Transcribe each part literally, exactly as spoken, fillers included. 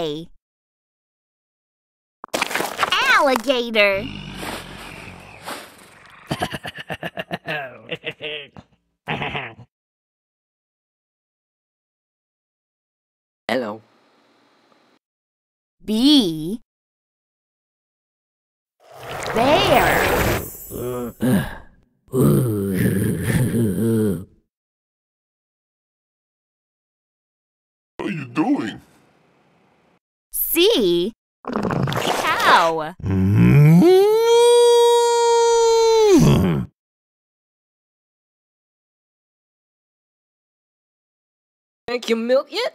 play. Alligator. Hello. B. Bear. What are you doing? C. Cow. Drink your milk yet?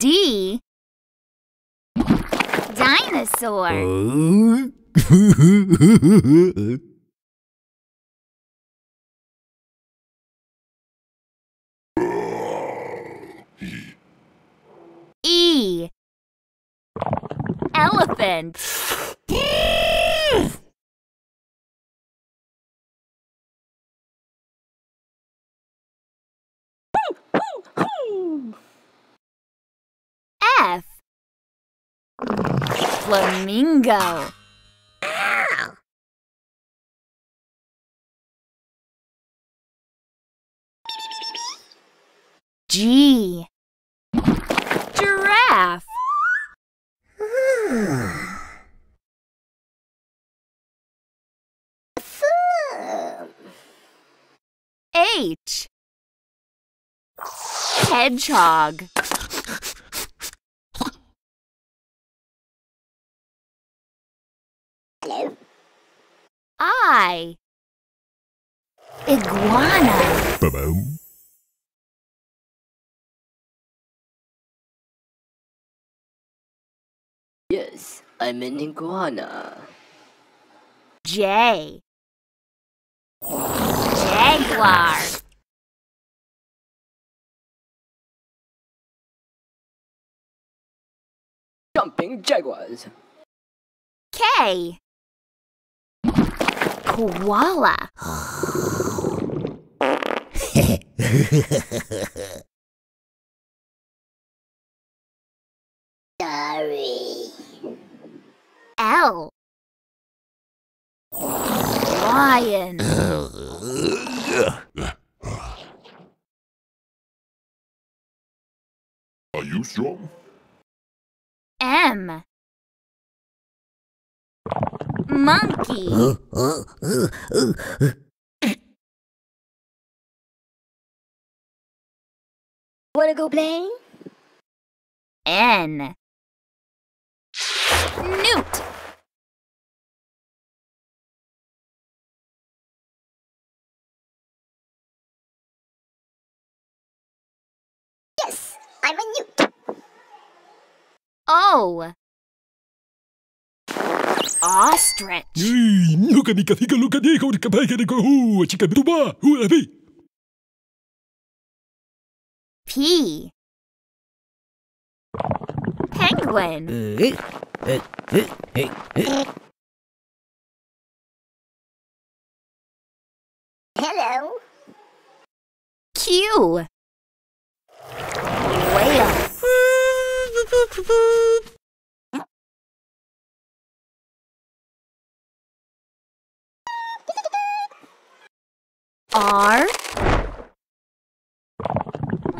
D. Dinosaur. E. Elephant. F. Flamingo. G. Giraffe. H. Hedgehog. Hello. I. Iguana. Ba-boom. Yes, I'm an iguana. J. Jaguar. Jumping jaguars. K. Koala. Sorry. L. Lion. Are you strong? M. Monkey. Wanna go play? N. Newt. Yes, I'm a newt. O. Ostrich. P. Penguin. Hello. Q. Whale. R.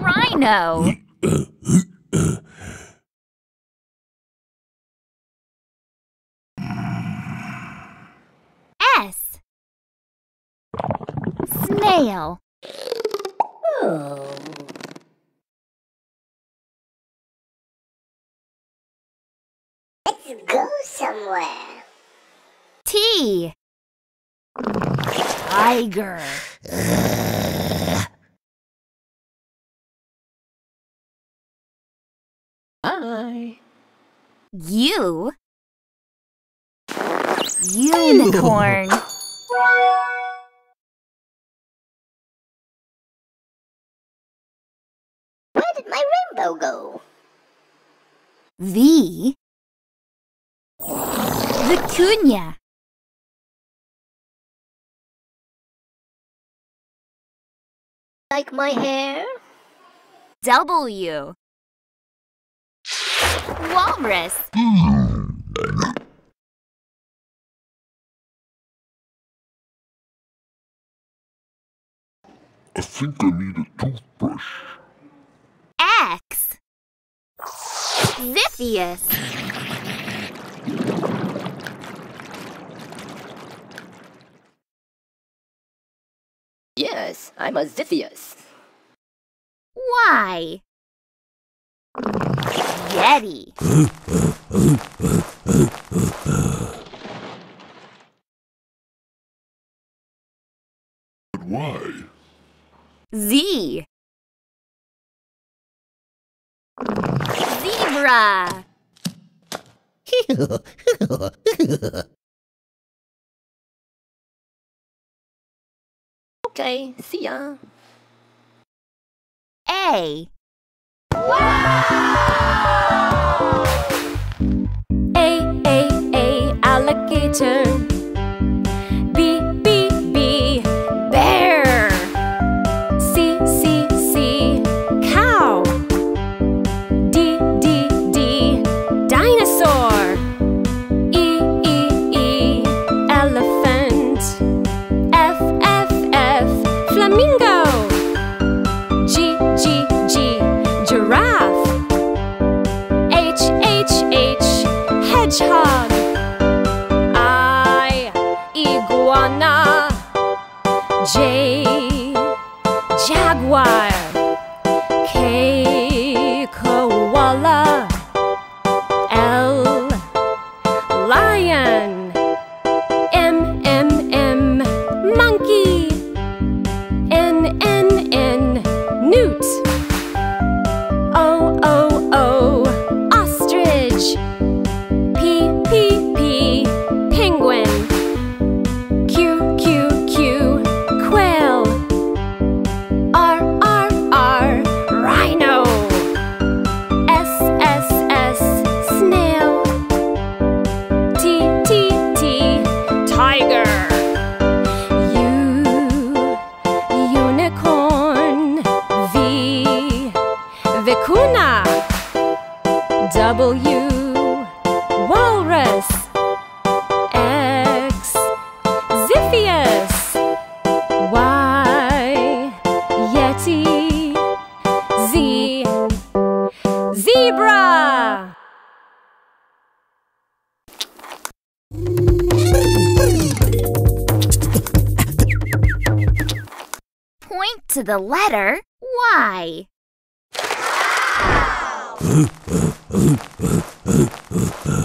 Rhino. S. Snail. Oh. Let's go somewhere. T. Tiger. Uh. Hi. You. Unicorn. Where did my rainbow go? V. Vicuña. Like my hair? W. walrus. I think I need a toothbrush. X. Ziphius. Yes, I'm a Ziphius. Y. Yeti. But why? Z. Zebra. Okay, see ya. A. Wow! A, A, A, alligator. B, B, B, bear. C, C, C, cow. D, D, D, dinosaur. E, E, E, elephant. F, F, F, flamingo. G, G, G, giraffe. H, H, H, hedgehog. I, iguana. J, jaguar. K, koala. L, lion. M, M, M, monkey. N, N, N, newt. O, O, O, ostrich. P, P, P, penguin. Q, Q, Q, quail. R, R, R, rhino. S, S, S, snail. T, T, T, tiger. U, unicorn. V, vicuna. W, walrus. X, Ziphius. Y, yeti. Z, zebra. Point to the letter Y.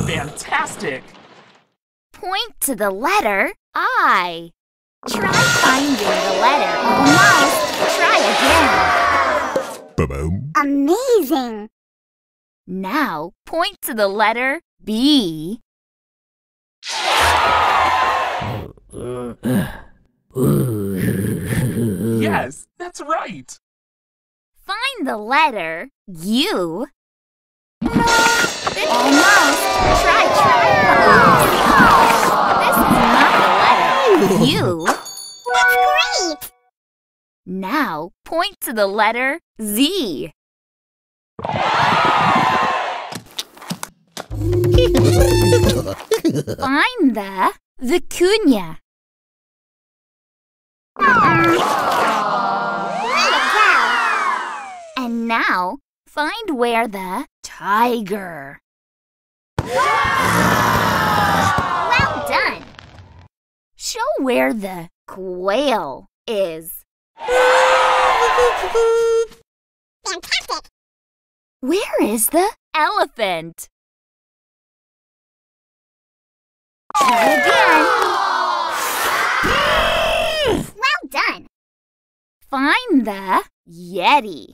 Fantastic! Point to the letter I. Try finding the letter almost. Try again. Ba-boom. Amazing! Now point to the letter B. Yes, that's right! Find the letter U. Almost. Try, try. This is not the letter U. That's great! Now point to the letter Z. Find the vicuña. And now find where the tiger. Well done! Show where the quail is. Fantastic! Where is the elephant? Try again. Well done! Find the yeti.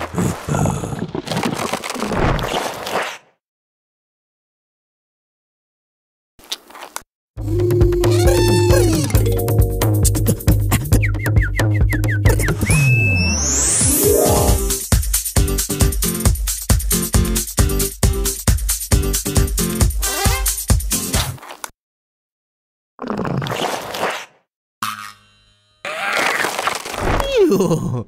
Ooh.